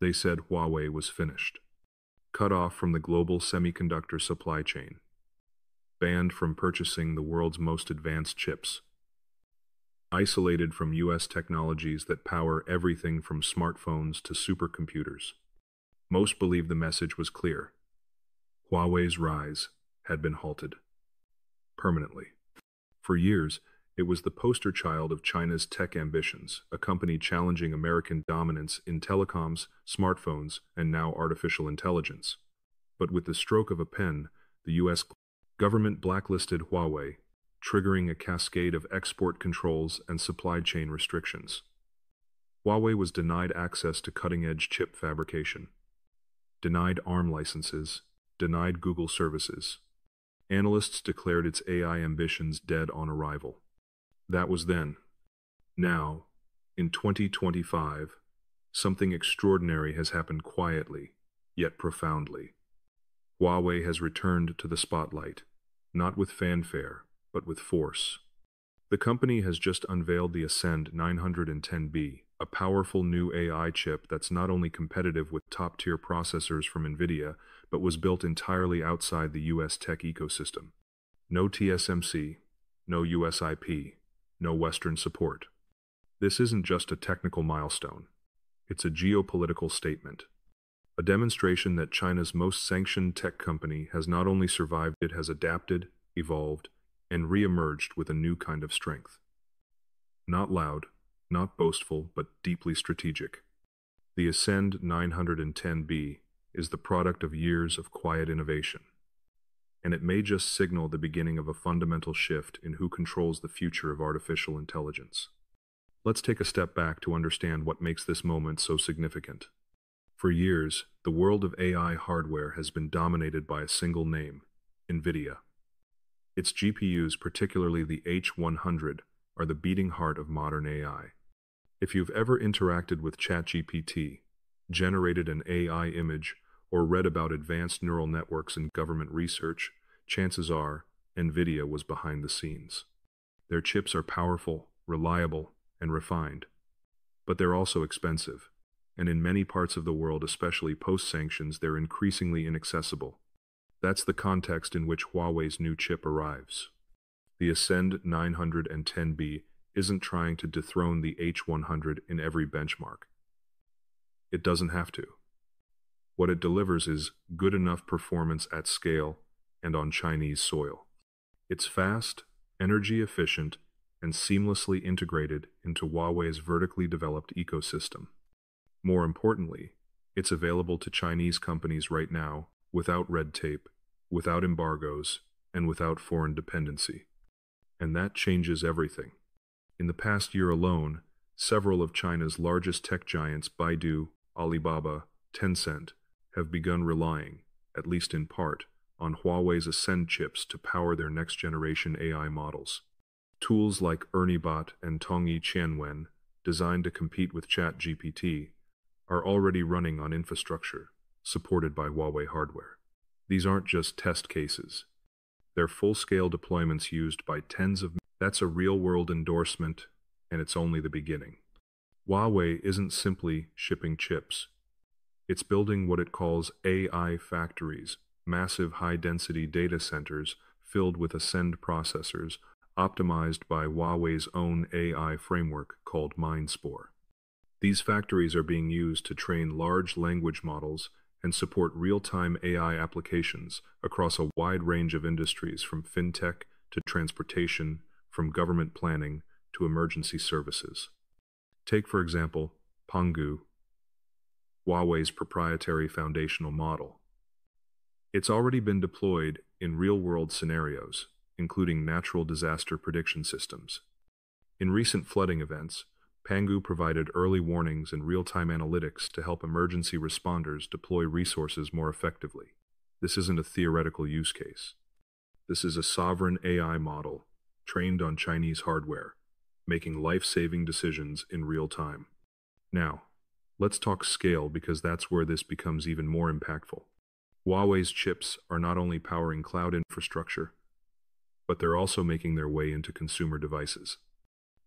they said Huawei was finished. Cut off from the global semiconductor supply chain. Banned from purchasing the world's most advanced chips. Isolated from U.S. technologies that power everything from smartphones to supercomputers. Most believe the message was clear. Huawei's rise had been halted. Permanently. For years, it was the poster child of China's tech ambitions, a company challenging American dominance in telecoms, smartphones, and now artificial intelligence. But with the stroke of a pen, the U.S. government blacklisted Huawei, triggering a cascade of export controls and supply chain restrictions. Huawei was denied access to cutting-edge chip fabrication, denied ARM licenses, denied Google services. Analysts declared its AI ambitions dead on arrival. That was then. Now, in 2025, something extraordinary has happened quietly, yet profoundly. Huawei has returned to the spotlight, not with fanfare, but with force. The company has just unveiled the Ascend 910B, a powerful new AI chip that's not only competitive with top-tier processors from Nvidia, but was built entirely outside the U.S. tech ecosystem. No TSMC, no USIP, no Western support. This isn't just a technical milestone. It's a geopolitical statement. A demonstration that China's most sanctioned tech company has not only survived, it has adapted, evolved, and re-emerged with a new kind of strength. Not loud, not boastful, but deeply strategic. The Ascend 910B is the product of years of quiet innovation. And it may just signal the beginning of a fundamental shift in who controls the future of artificial intelligence. Let's take a step back to understand what makes this moment so significant. For years, the world of AI hardware has been dominated by a single name, Nvidia. Its GPUs, particularly the H100, are the beating heart of modern AI. If you've ever interacted with ChatGPT, generated an AI image, or read about advanced neural networks in government research, chances are Nvidia was behind the scenes. Their chips are powerful, reliable, and refined. But they're also expensive, and in many parts of the world, especially post-sanctions, they're increasingly inaccessible. That's the context in which Huawei's new chip arrives. The Ascend 910B isn't trying to dethrone the H100 in every benchmark. It doesn't have to. What it delivers is good enough performance at scale and on Chinese soil. It's fast, energy efficient, and seamlessly integrated into Huawei's vertically developed ecosystem. More importantly, it's available to Chinese companies right now without red tape, without embargoes, and without foreign dependency. And that changes everything. In the past year alone, several of China's largest tech giants, Baidu, Alibaba, Tencent, have begun relying, at least in part, on Huawei's Ascend chips to power their next-generation AI models. Tools like ErnieBot and Tongyi Qianwen, designed to compete with ChatGPT, are already running on infrastructure supported by Huawei hardware. These aren't just test cases. They're full-scale deployments used by tens of millions. That's a real-world endorsement, and it's only the beginning. Huawei isn't simply shipping chips. It's building what it calls AI factories, massive high-density data centers filled with Ascend processors, optimized by Huawei's own AI framework called MindSpore. These factories are being used to train large language models and support real-time AI applications across a wide range of industries, from fintech to transportation, from government planning to emergency services. Take, for example, Pangu, Huawei's proprietary foundational model. It's already been deployed in real-world scenarios, including natural disaster prediction systems. In recent flooding events, Pangu provided early warnings and real-time analytics to help emergency responders deploy resources more effectively. This isn't a theoretical use case. This is a sovereign AI model trained on Chinese hardware, making life-saving decisions in real time. Now, let's talk scale, because that's where this becomes even more impactful. Huawei's chips are not only powering cloud infrastructure, but they're also making their way into consumer devices.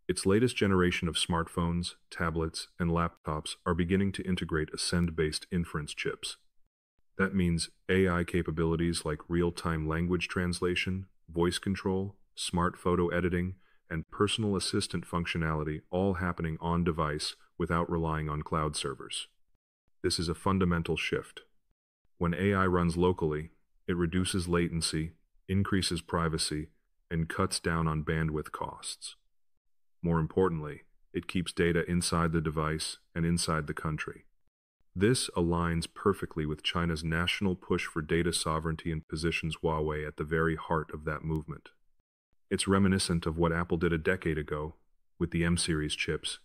Its latest generation of smartphones, tablets, and laptops are beginning to integrate Ascend-based inference chips. That means AI capabilities like real-time language translation, voice control, smart photo editing, and personal assistant functionality all happening on-device without relying on cloud servers. This is a fundamental shift. When AI runs locally, it reduces latency, increases privacy, and cuts down on bandwidth costs. More importantly, it keeps data inside the device and inside the country. This aligns perfectly with China's national push for data sovereignty and positions Huawei at the very heart of that movement. It's reminiscent of what Apple did a decade ago with the M-series chips,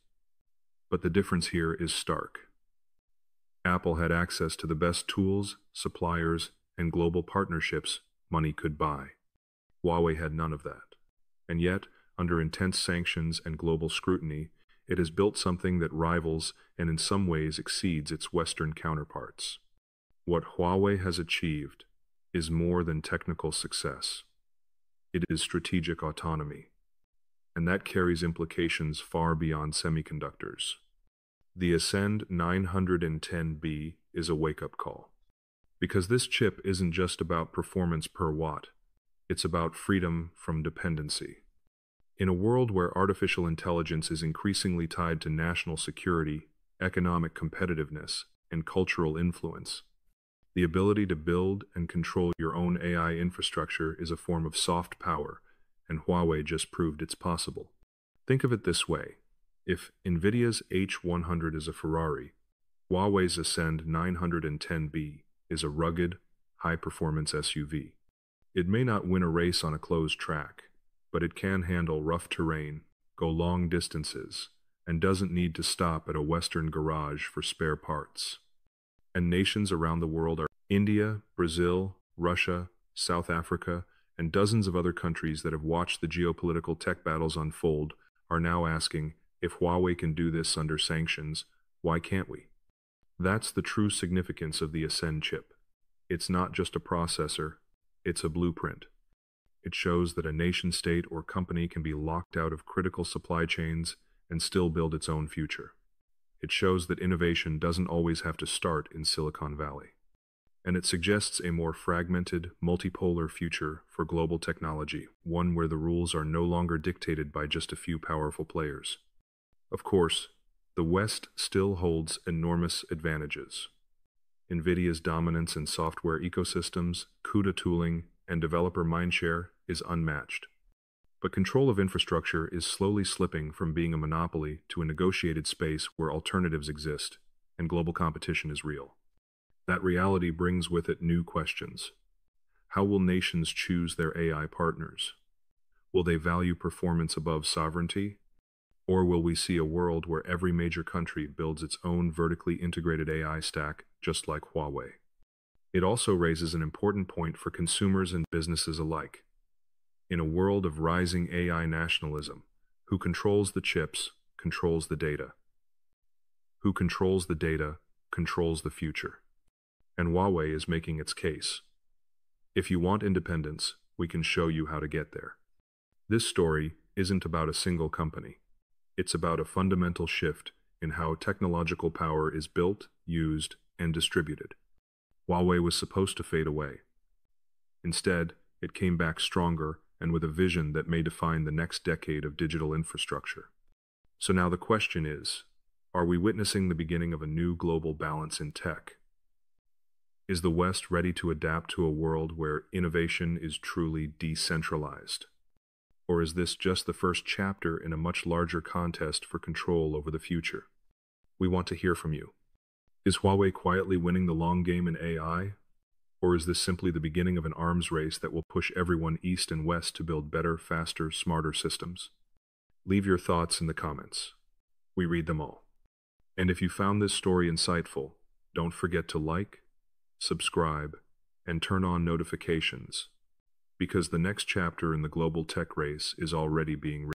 but the difference here is stark. Apple had access to the best tools, suppliers, and global partnerships money could buy. Huawei had none of that. And yet, under intense sanctions and global scrutiny, it has built something that rivals and in some ways exceeds its Western counterparts. What Huawei has achieved is more than technical success. It is strategic autonomy, and that carries implications far beyond semiconductors. The Ascend 910B is a wake-up call, because this chip isn't just about performance per watt, it's about freedom from dependency. In a world where artificial intelligence is increasingly tied to national security, economic competitiveness, and cultural influence, the ability to build and control your own AI infrastructure is a form of soft power, and Huawei just proved it's possible. Think of it this way. If Nvidia's H100 is a Ferrari, Huawei's Ascend 910B is a rugged, high-performance SUV. It may not win a race on a closed track, but it can handle rough terrain, go long distances, and doesn't need to stop at a Western garage for spare parts. And nations around the world are India, Brazil, Russia, South Africa, and dozens of other countries that have watched the geopolitical tech battles unfold are now asking, if Huawei can do this under sanctions, why can't we? That's the true significance of the Ascend chip. It's not just a processor, it's a blueprint. It shows that a nation-state or company can be locked out of critical supply chains and still build its own future. It shows that innovation doesn't always have to start in Silicon Valley. And it suggests a more fragmented, multipolar future for global technology, one where the rules are no longer dictated by just a few powerful players. Of course, the West still holds enormous advantages. Nvidia's dominance in software ecosystems, CUDA tooling, and developer mindshare is unmatched. But control of infrastructure is slowly slipping from being a monopoly to a negotiated space where alternatives exist and global competition is real. That reality brings with it new questions. How will nations choose their AI partners? Will they value performance above sovereignty? Or will we see a world where every major country builds its own vertically integrated AI stack just like Huawei? It also raises an important point for consumers and businesses alike. In a world of rising AI nationalism, who controls the chips controls the data. Who controls the data controls the future. And Huawei is making its case. If you want independence, we can show you how to get there. This story isn't about a single company. It's about a fundamental shift in how technological power is built, used, and distributed. Huawei was supposed to fade away. Instead, it came back stronger and with a vision that may define the next decade of digital infrastructure. So now the question is, are we witnessing the beginning of a new global balance in tech? Is the West ready to adapt to a world where innovation is truly decentralized? Or is this just the first chapter in a much larger contest for control over the future? We want to hear from you. Is Huawei quietly winning the long game in AI? Or is this simply the beginning of an arms race that will push everyone east and west to build better, faster, smarter systems? Leave your thoughts in the comments. We read them all. And if you found this story insightful, don't forget to like, subscribe, and turn on notifications, because the next chapter in the global tech race is already being written.